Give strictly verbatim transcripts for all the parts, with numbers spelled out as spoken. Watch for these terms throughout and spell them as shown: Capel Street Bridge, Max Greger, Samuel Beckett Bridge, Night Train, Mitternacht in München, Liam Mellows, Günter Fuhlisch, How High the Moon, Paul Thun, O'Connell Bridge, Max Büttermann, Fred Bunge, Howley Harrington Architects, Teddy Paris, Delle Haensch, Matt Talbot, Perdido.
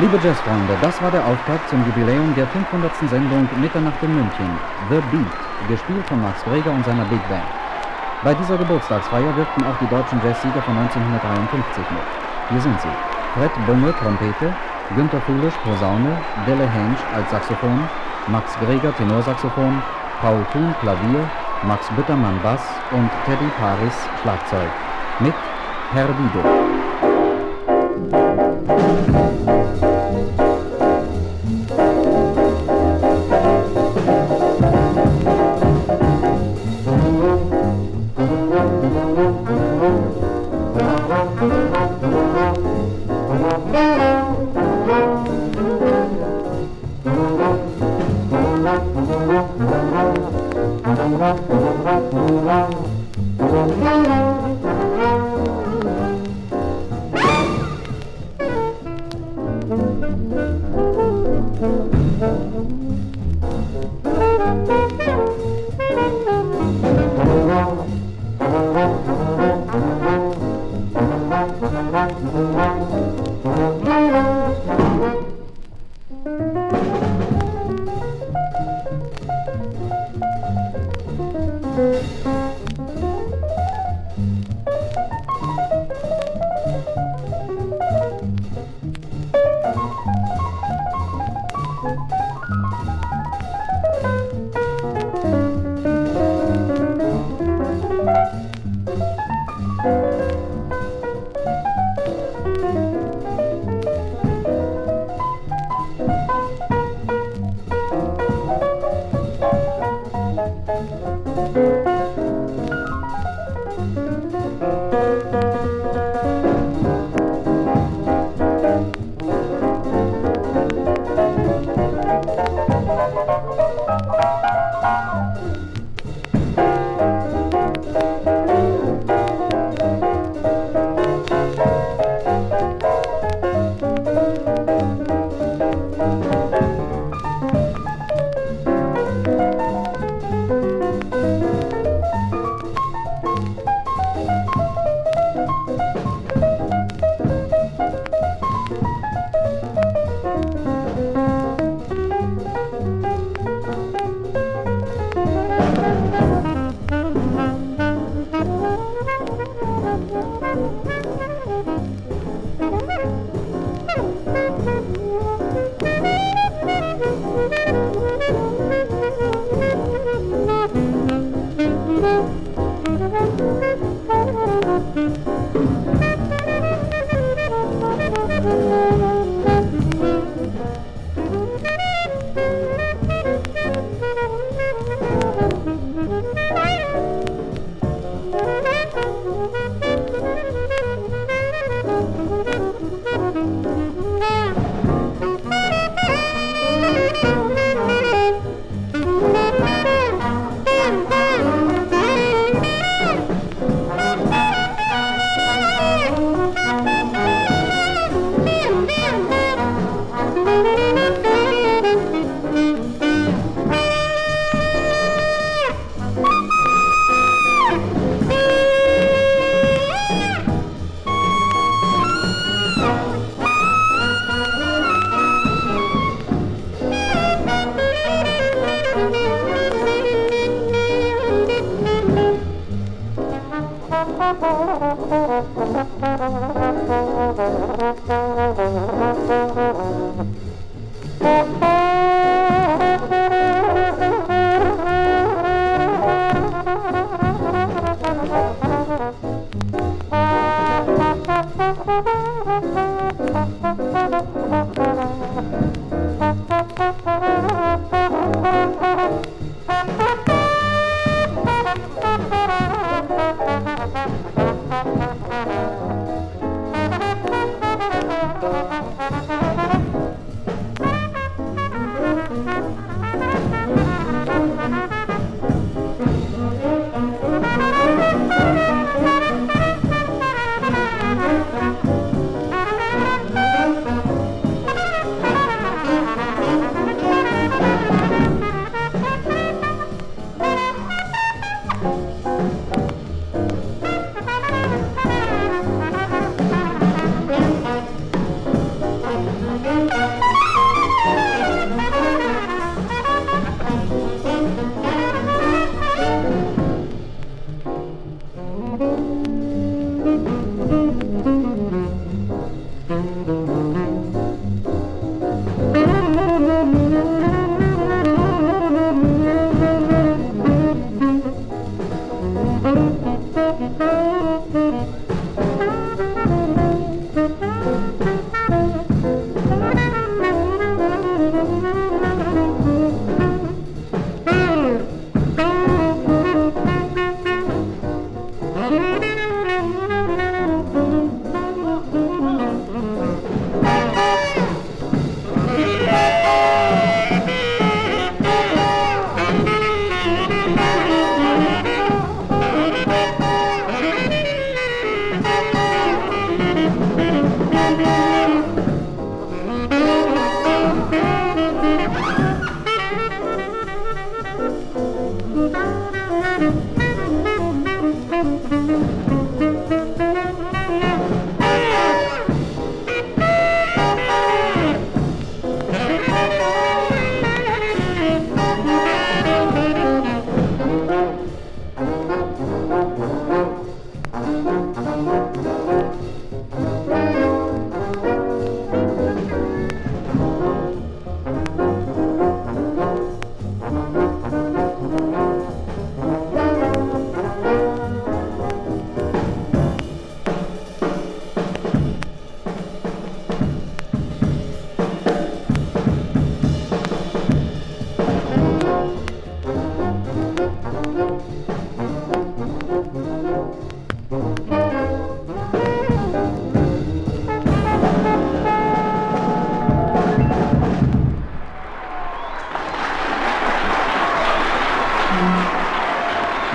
Liebe Jazzfreunde, das war der Auftakt zum Jubiläum der fünfhundertsten Sendung Mitternacht in München, The Beat, gespielt von Max Greger und seiner Big Band. Bei dieser Geburtstagsfeier wirkten auch die deutschen Jazzsieger von neunzehnhundertdreiundfünfzig mit. Hier sind sie: Fred Bunge, Trompete, Günter Fuhlisch, Posaune, Delle Haensch als Saxophon, Max Greger, Tenorsaxophon, Paul Thun, Klavier, Max Büttermann, Bass und Teddy Paris, Schlagzeug, mit Perdido. Thank you.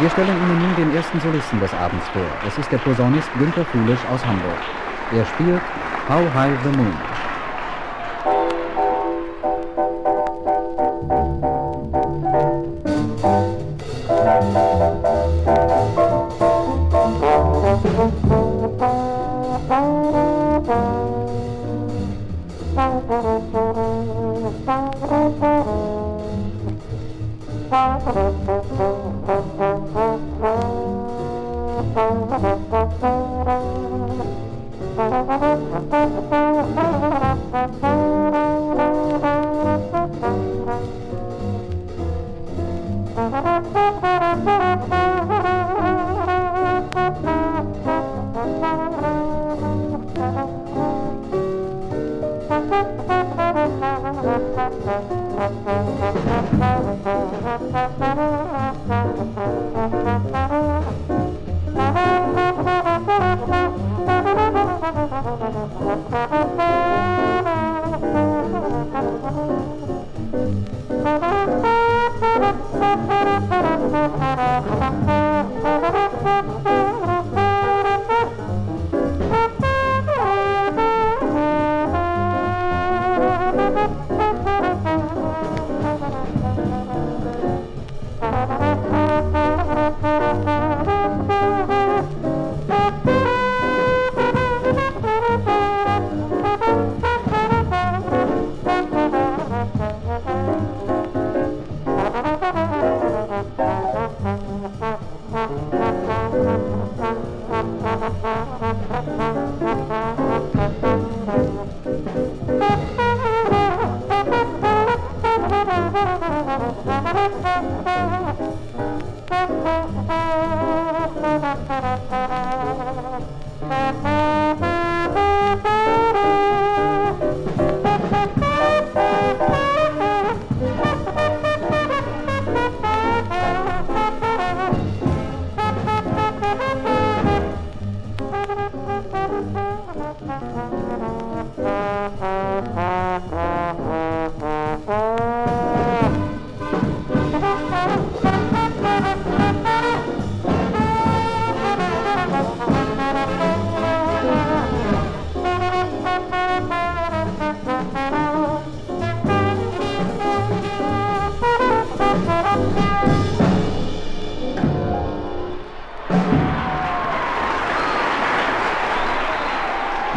Wir stellen Ihnen nun den ersten Solisten des Abends vor. Es ist der Posaunist Günter Fuhlisch aus Hamburg. Er spielt How High the Moon.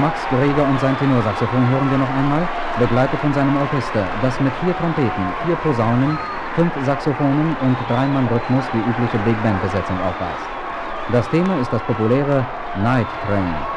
Max Greger und sein Tenorsaxophon hören wir noch einmal, begleitet von seinem Orchester, das mit vier Trompeten, vier Posaunen, fünf Saxophonen und drei Mann Rhythmus die übliche Big Band Besetzung aufweist. Das Thema ist das populäre Night Train.